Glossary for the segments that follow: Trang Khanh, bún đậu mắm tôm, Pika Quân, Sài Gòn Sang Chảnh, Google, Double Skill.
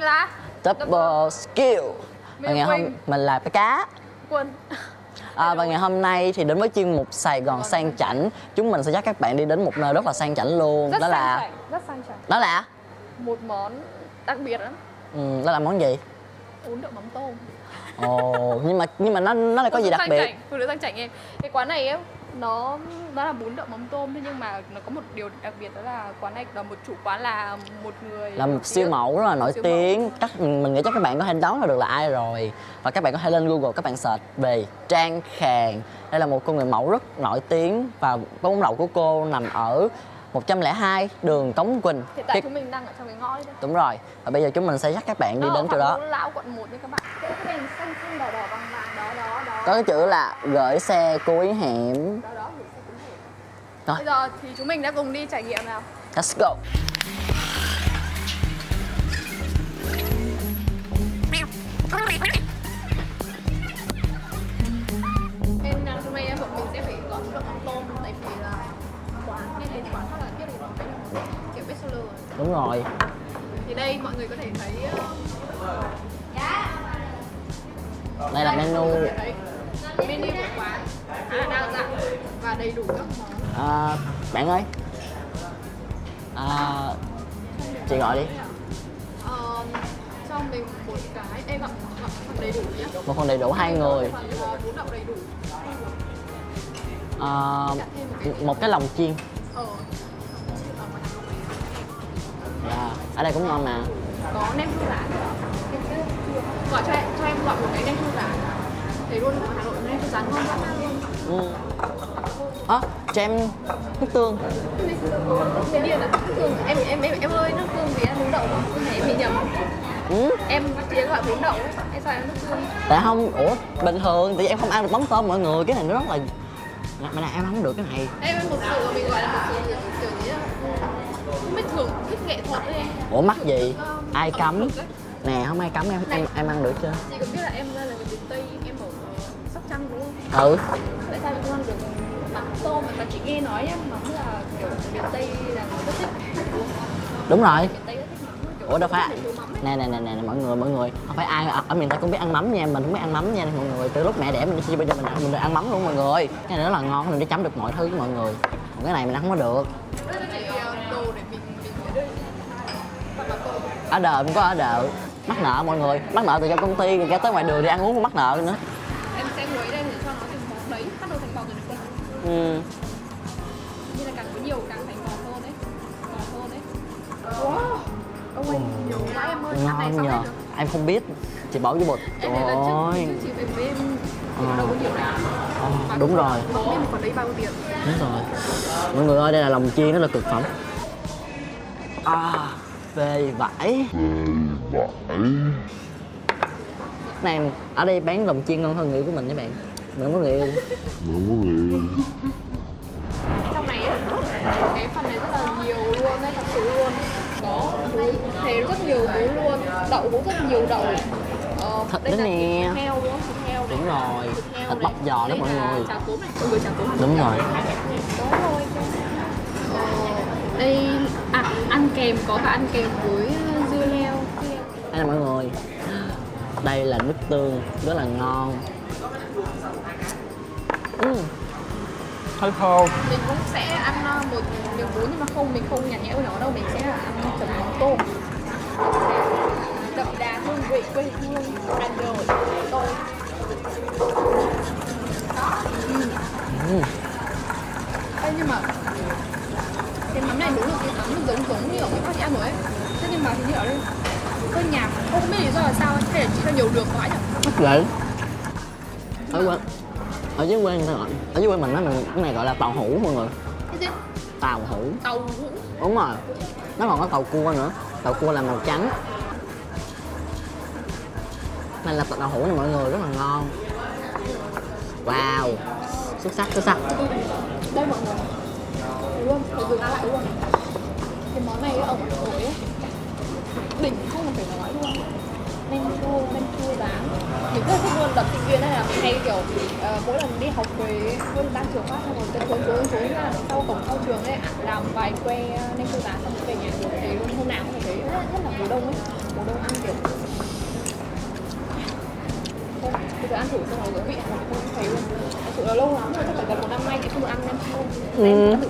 mình là Double Skill. Và ngày hôm mình là Pika Quân. Và ngày hôm nay thì đến với chuyên mục Sài Gòn Sang Chảnh, chúng mình sẽ dắt các bạn đi đến một nơi rất là sang chảnh luôn. Rất đó sang là chảnh. Rất sang chảnh. Đó là một món đặc biệt lắm. Đó là món gì? Bún đậu mắm tôm. Ồ, nhưng mà nó lại có gì đặc biệt? Phụ nữ sang chảnh em. Cái quán này em nó là bún đậu mắm tôm, thế nhưng mà nó có một điều đặc biệt, đó là quán này là một chủ quán là một người là một siêu mẫu rất là nổi tiếng. Mình nghĩ chắc các bạn có thể đoán là được là ai rồi, và các bạn có thể lên Google các bạn search về Trang Khanh. Đây là một cô người mẫu rất nổi tiếng, và bún đậu của cô nằm ở 102 đường Cống Quỳnh. Hiện tại chúng mình đang ở trong cái ngõ đó. Đúng rồi. Và bây giờ chúng mình sẽ dắt các bạn đi đến chỗ đó. Lão quận 1 nha các bạn. Cái đèn xanh xanh đỏ đỏ vàng vàng đó. Có cái chữ là gửi xe cuối hẻm. Đó gửi xe cuối hẻm. Bây giờ thì chúng mình đã cùng đi trải nghiệm nào. Let's go. Nên hôm nay bọn mình sẽ phải gọi đồ ăn tôm, tại vì là đúng rồi. Thì đây mọi người có thể thấy đây là menu của quán khá là đa dạng và đầy đủ các món. Bạn ơi, chị gọi đi. Cho mình một cái em gọi một phần đầy đủ nhé. Một phần đầy đủ hai người. Bún đậu đầy đủ. Một cái lòng chiên. Ở đây cũng ngon mà. Có nem chua rán. Gọi cho em gọi một cái nem chua rán. Thấy luôn ở Hà Nội nem chua rán ngon lắm luôn. Cho em nước tương. Cái điên là nước tương. Em ơi, nước tương vì ăn bún đậu mà. Cái này em bị nhầm. Em chỉ gọi bún đậu ấy, em sao em nước tương? Tại không, bình thường thì em không ăn được mắm tôm mọi người, cái này nó rất là. Mà này em không được cái này. Em một sườn mình gọi là một sườn kiểu gì đó. Mấy thường thích nghệ thuật đấy em. Ủa mắc gì? Ai cấm? Nè không ai cấm em, này, em ăn được chưa? Chị cũng biết là em là người miền Tây, em ở Sóc Trăng đúng không? Ừ. Tại sao em ăn được mắm tôm mà chị nghe nói nhá, mắm là kiểu miền Tây là người rất thích. Đúng rồi. Miền Tây rất thích mắm. Ủa đâu phải nè mọi người, không phải ai ở miền Tây cũng biết ăn mắm nha, mình cũng biết ăn mắm nha mọi người. Từ lúc mẹ đẻ mình chỉ bây giờ mình được ăn mắm luôn mọi người. Cái này rất là ngon, mình đi chấm được mọi thứ với mọi người. Còn cái này mình ăn không có được. Ở đợ cũng có ở đợ mắc nợ mọi người, mắc nợ từ trong công ty ra tới ngoài đường đi ăn uống cũng mắc nợ nữa. Em sẽ quấy đây để cho nó thành bột đấy, cắt đôi thành bột rồi được không? Như là càng có nhiều càng thành bột hơn đấy, bột hơn đấy. Wow, ôi nhiều quá em ơi, ăn này sao hết được? Em không biết, chị bỏ vô bột. Em này là chị phải với em thì nó đâu có nhiều lắm. Đúng rồi. Bỏ em còn đấy bao nhiêu tiền? Đúng rồi. Mọi người ơi, đây là lòng chiên, nó là cực phẩm. Về vải. Này, ở đây bán lòng chiên ngon hơn người của mình các bạn. Mình không có người. Trong này á, cái phần này rất là nhiều luôn đấy, thật sự luôn. Có thấy rất nhiều thứ luôn, đậu cũng rất nhiều đậu. Thịt đấy nè. Heo đúng không? Thịt heo. Đúng rồi. Thịt bắp giò đó mọi người. Chả cốm này, mọi người chả cốm. Đúng rồi. Đó thôi. Đây ăn kèm, có cả ăn kèm với dưa leo. Đây là mọi người, đây là nước tương rất là ngon. Hơi khô. Mình cũng sẽ ăn một miếng bún, nhưng mà mình không nhạt nhẽo nó đâu, mình sẽ ăn chấm mắm tôm. Đậm đà hương vị quê hương, ăn đồ tôm. Ê, nhưng mà cái mắm này nấu được cái mắm giống như ở các chị ăn rồi ấy. Thế nhưng mà thì như ở đây hơi nhạt, không biết lý do là sao, hay là chị cho nhiều đường quá nhỉ? Mất lệ. Ở dưới quê người ta gọi, ở dưới quê mình nó cái này gọi là tàu hũ mọi người. Cái gì? Tàu hũ. Tàu hũ. Đúng rồi. Nó còn có tàu cua nữa. Tàu cua là màu trắng. Này là tàu hũ này mọi người, rất là ngon. Wow. Xuất sắc. Đây mọi người. Luôn, phải dừng lại luôn. Cái món này ở Hà Nội ấy, đỉnh không phải nói luôn. Nem chua rán. Mình rất thích luôn, đợt sinh viên này là mình hay kiểu mỗi lần đi học về luôn đang trường phát xong rồi tới tối là sau cổng sau trường ấy làm vài que nem chua rán xong rồi về nhà thì thấy luôn, hôm nào cũng thấy rất là mùa đông ấy. ăn thử xong rồi vị không thấy luôn. Thật sự là lâu lắm rồi, chắc phải gần 1 năm nay chị không được ăn nem chua. Nên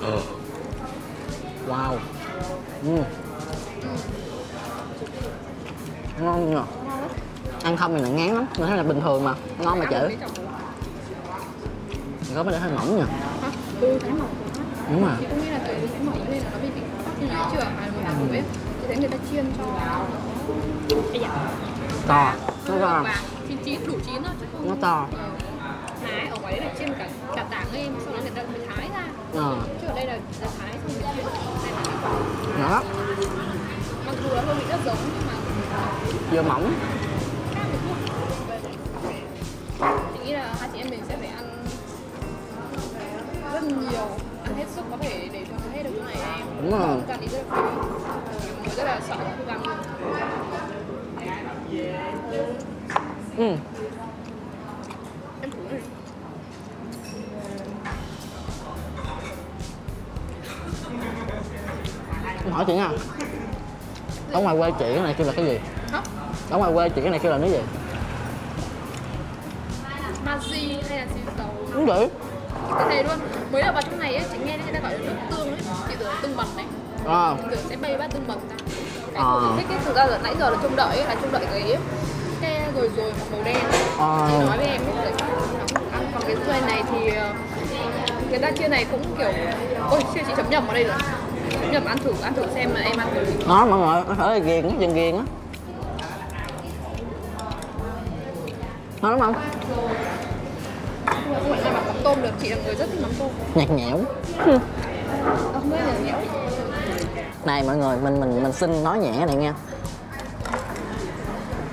thử. Wow. Ngon nhỉ. Ăn không thì nó ngán lắm, mình thấy là bình thường mà, ngon mà chữ. Gói bánh hơi mỏng nhỉ. Ừ, bánh mỏng. Đúng rồi. Chị cũng nghĩ là cái bánh mỏng nên là nó bị tắc như thế chưa? Mà mình làm bếp, chị thấy người ta chiên cho to. Nó to. Đủ chín thôi chứ không. Nó to. Thái ở ngoài đấy là chiên cả tảng lên, sau đó người ta mới thái ra. Chứ ở đây là thái xong rồi chiên. Đó. Mặc dù là hương vị rất giống nhưng mà vừa mỏng. Chị nghĩ là hai chị em mình sẽ phải ăn rất nhiều, ăn hết sức có thể để cho hết được cái này em. Đúng rồi. Cảm thấy rất là sợ khi ăn luôn. Em thử đi. Em hỏi chị nha. Ở ngoài quê chị cái này kêu là cái gì? Hả? Ở ngoài quê chị cái này kêu là cái gì? Mazi hay là xì dầu. Đúng vậy. Cái này luôn. Mới là vào trong này ấy, chị nghe người ta gọi là nước tương ấy. Chị tưởng tương bần này. Tưởng sẽ bay bát tương bần ra. Cái cô thích ấy, thực ra là nãy giờ là trông đợi ấy, là trông đợi cái rồi màu đen ấy. Chị nói với em ấy, là ăn còn cái xoay này thì cái da chia này cũng kiểu ôi siêu chị chấm nhầm ở đây rồi. Chấm nhầm ăn thử xem mà em ăn thử gì. Đó mọi người, nó thấy ghiền á, dần ghiền á. Ngon lắm không? Không phải làm bằng mắm tôm được, chị là người rất thích mắm tôm. Nhạt nhẽo. Không biết nhạt nhẽo. Này mọi người, mình xin nói nhẹ này nha.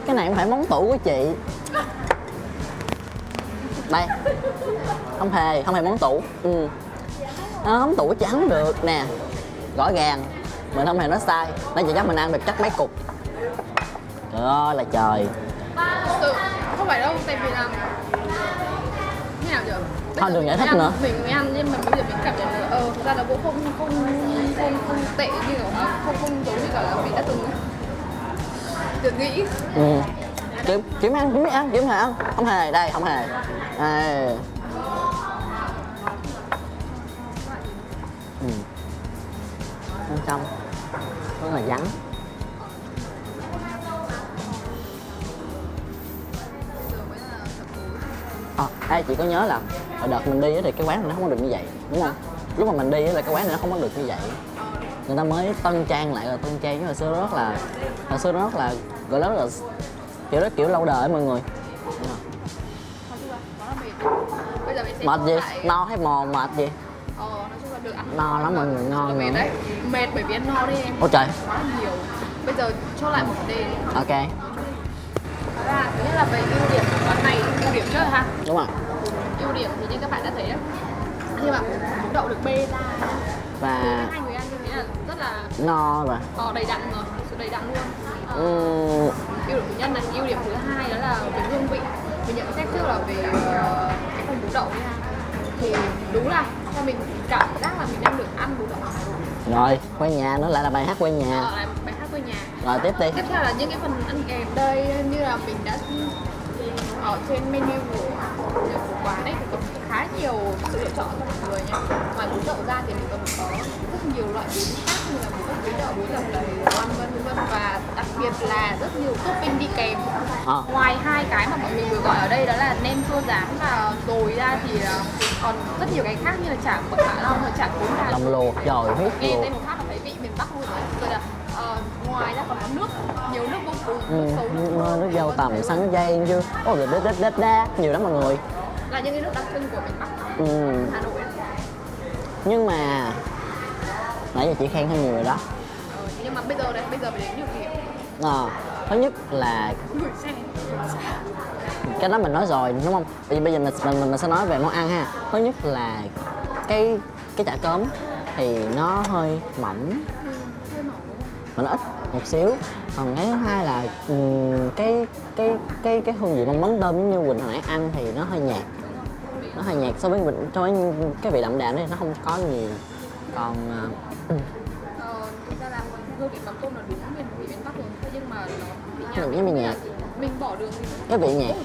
Cái này không phải món tủ của chị. Đây. Không hề món tủ. Nó món tủ của chị không được nè. Rõ ràng. Mình không hề nói sai. Nãy chị chắc mình ăn được chắc mấy cục. Trời ơi là trời. Không phải đâu, tại vì là thế nào vậy? Thôi đừng giải thích nữa. Mình mới ăn nhưng mà bây giờ mình cảm nhận là thực ra là cũng không tệ như kiểu không giống như cả là mình đã từng nghĩ. Kiếm ăn không hề đây không hề. Bên trong rất là vắng. Chị có nhớ là đợt mình đi thì cái quán này nó không có được như vậy đúng không? Lúc mà mình đi là cái quán này nó không có được như vậy, người ta mới tân trang lại, là tân trang chứ hồi xưa nó rất là gọi là kiểu lâu đời mọi người. Mệt gì no hay mòn mệt gì? No lắm mọi người, ngon lắm. Mệt bởi vì ăn no đi em. Ôi trời, quá nhiều. Bây giờ cho lại một đề. Ok. Thứ nhất là về ưu điểm của quán này, ưu điểm trước ha. Đúng rồi. Ưu điểm thì như các bạn đã thấy đó, khi mà đậu được bê ra và hai người ăn như thế là rất là no rồi. Đầy đặn rồi, sự đầy đặn luôn. Ưu điểm thứ nhất là ưu điểm thứ hai đó là về hương vị. Mình nhận xét trước là về cái phần bún đậu nha. Thì đúng là cho mình cảm giác là mình đang được ăn bún đậu. Rồi, quê nhà nữa lại là bài hát quê nhà. Bài hát quê nhà. Rồi tiếp đi. Tiếp theo là những cái phần ăn kèm đây, như là mình đã ở trên menu của quán ấy thì có khá nhiều sự lựa chọn cho mọi người nha. Ngoài bún đậu ra thì mình còn có rất nhiều loại bún khác như là bún bít đậu, bún đậu đầy, vân vân và đặc biệt là rất nhiều topping đi kèm. Ngoài hai cái mà bọn mình vừa gọi ở đây đó là nem chua rán và đồi ra thì còn rất nhiều cái khác như là chả mực Hạ Long, chả cuốn gà, lòng luộc, giỏi hết nghe tên một phát là thấy vị miền Bắc luôn rồi. Là ngoài ra còn có nước, nhiều nước vô cùng, nước dâu tằm, sắn dây chứ. Ôi rồi đá nhiều lắm mọi người. Là những cái nước đặc trưng của miền Bắc. Hà Nội. Nhưng mà nãy giờ chị khen hơi nhiều rồi đó. Nhưng mà bây giờ mình đến nhiều điểm. Thứ nhất là cái đó mình nói rồi đúng không? Bây giờ mình sẽ nói về món ăn ha. Thứ nhất là cái chả cốm thì nó hơi mỏng, mà nó ít một xíu. Còn cái thứ hai là cái hương vị mắm tôm giống như Quỳnh hồi nãy ăn thì nó hơi nhạt so với Quỳnh, so với cái vị đậm đà đấy nó không có nhiều. Còn thực ra là hương vị mắm tôm là đúng miền mình nghĩ mình nhạt. Mình bỏ đường thì cái vị nhạt.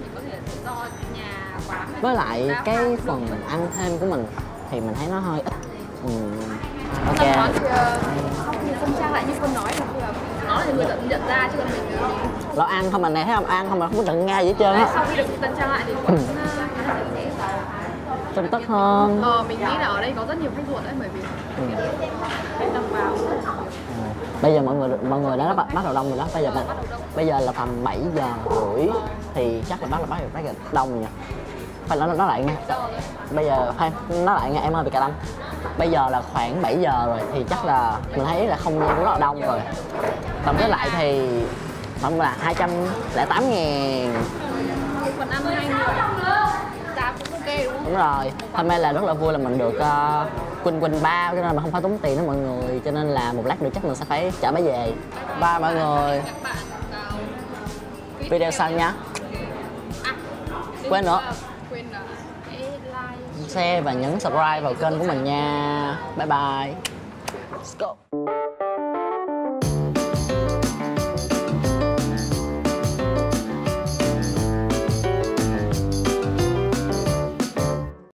Thì có thể do nhà quán. Với lại cái phần ăn thêm của mình thì mình thấy nó hơi ít. Ok. Không trang lại như con nói là nó thì người ta nhận ra chứ còn mình nó ăn không, mình này thấy không, ăn không mà không có nhận ra gì hết trơn á. Sau khi được tân trang lại thì cũng tâm tất hơn. Mình nghĩ là ở đây có rất nhiều khách ruột đấy, bởi vì tầm vào. Bây giờ mọi người đã bắt đầu đông rồi đó. Bây giờ là tầm 7 giờ rưỡi thì chắc là bắt đầu đông rồi nhỉ. Phải nói lại nghe. Bây giờ phải nói lại nghe em ơi, bị cà đâm. Bây giờ là khoảng 7 giờ rồi thì chắc là mình thấy là không gian rất là đông rồi. Tổng kết lại thì tổng là 208.000. Phần ăn nhanh cũng ok đúng không? Đúng rồi. Hôm nay là rất là vui là mình được Quân bao cho nên mà không phải tốn tiền đó mọi người, cho nên là một lát nữa chắc mình sẽ phải trả máy về. Bye mọi người. Video sau nha. Quên nữa. Share và nhấn subscribe vào kênh của mình nha. Bye bye. Let's go.